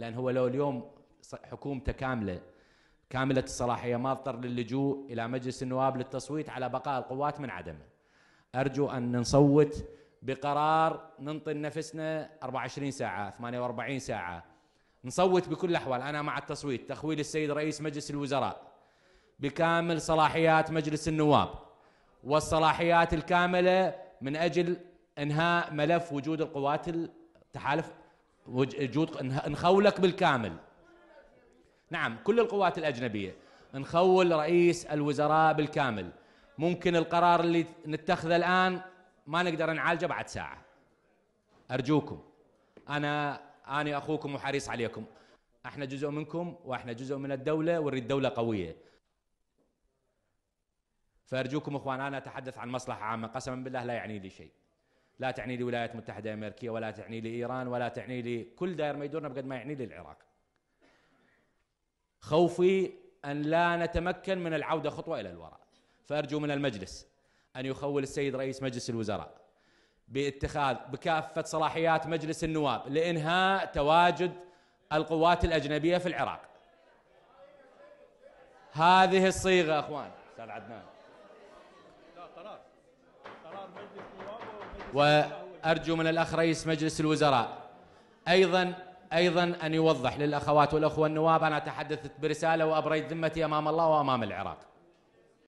لأن هو لو اليوم حكومته كاملة الصلاحية ما اضطر للجوء إلى مجلس النواب للتصويت على بقاء القوات من عدمه. أرجو أن نصوت بقرار ننطي لنفسنا 24 ساعة 48 ساعة، نصوت بكل الأحوال. أنا مع التصويت، تخويل السيد رئيس مجلس الوزراء بكامل صلاحيات مجلس النواب والصلاحيات الكاملة من أجل إنهاء ملف وجود القوات التحالف، وجود نخولك بالكامل. نعم كل القوات الأجنبية نخول رئيس الوزراء بالكامل. ممكن القرار اللي نتخذه الآن ما نقدر نعالجه بعد ساعة. أرجوكم، أنا أخوكم وحريص عليكم. احنا جزء منكم واحنا جزء من الدولة ونريد دولة قوية. فأرجوكم إخوان، أنا أتحدث عن مصلحة عامة، قسما بالله لا يعني لي شيء، لا تعني لي الولايات المتحدة الأمريكية ولا تعني لي إيران ولا تعني لي كل داير ما يدورنا بقد ما يعني لي العراق. خوفي أن لا نتمكن من العودة خطوة إلى الوراء. فأرجو من المجلس أن يخول السيد رئيس مجلس الوزراء باتخاذ بكافة صلاحيات مجلس النواب لإنهاء تواجد القوات الأجنبية في العراق. هذه الصيغة أخوان. أستاذ عدنان، وأرجو من الأخ رئيس مجلس الوزراء أيضا أن يوضح للأخوات والأخوة النواب، أنا تحدثت برسالة وأبريت ذمتي أمام الله وأمام العراق.